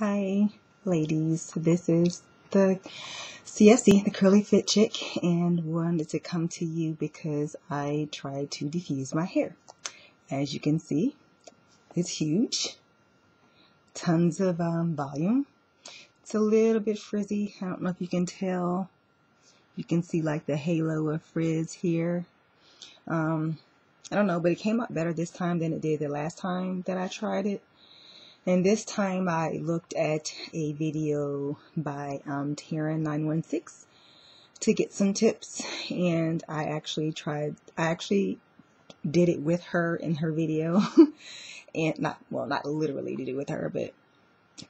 Hi ladies, this is the CFC, the Curly Fit Chick, and wanted to come to you because I tried to diffuse my hair. As you can see, it's huge, tons of volume. It's a little bit frizzy. I don't know if you can tell. You can see like the halo of frizz here. I don't know, but it came out better this time than it did the last time that I tried it. And this time I looked at a video by Tara916 to get some tips, and I actually did it with her in her video. And not literally did it with her, but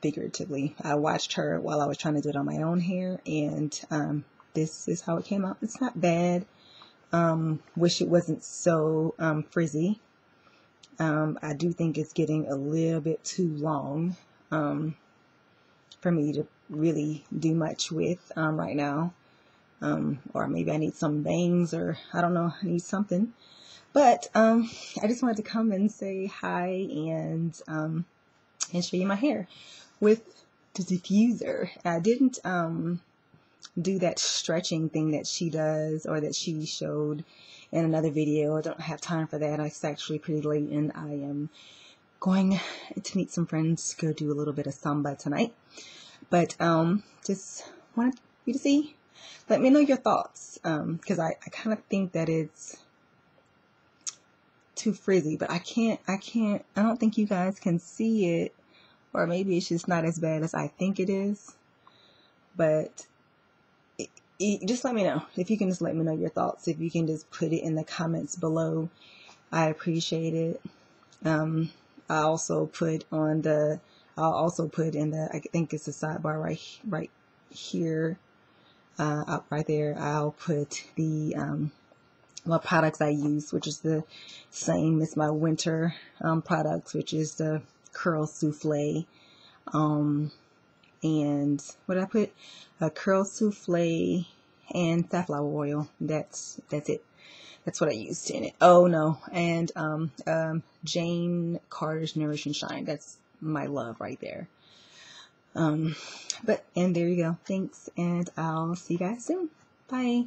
figuratively. I watched her while I was trying to do it on my own hair, and this is how it came out. It's not bad. Wish it wasn't so frizzy. I do think it's getting a little bit too long for me to really do much with right now. Or maybe I need some bangs, or I don't know, I need something. But I just wanted to come and say hi and show you my hair with the diffuser. I didn't do that stretching thing that she does or that she showed in another video. I don't have time for that. It's actually pretty late, and I am going to meet some friends, go do a little bit of samba tonight. But just wanted you to see. Let me know your thoughts, because I kind of think that it's too frizzy, but I don't think you guys can see it, or maybe it's just not as bad as I think it is. But just let me know. If you can just let me know your thoughts, if you can just put it in the comments below, I appreciate it. I'll also put in the, I think it's the sidebar right here, up right there. I'll put the my products I use, which is the same as my winter products, which is the Curl Souffle. And what did I put? A Curl Souffle and safflower oil. That's it. That's what I used in it. Oh no, and Jane Carter's Nourish and Shine. That's my love right there. But and there you go. Thanks, and I'll see you guys soon. Bye.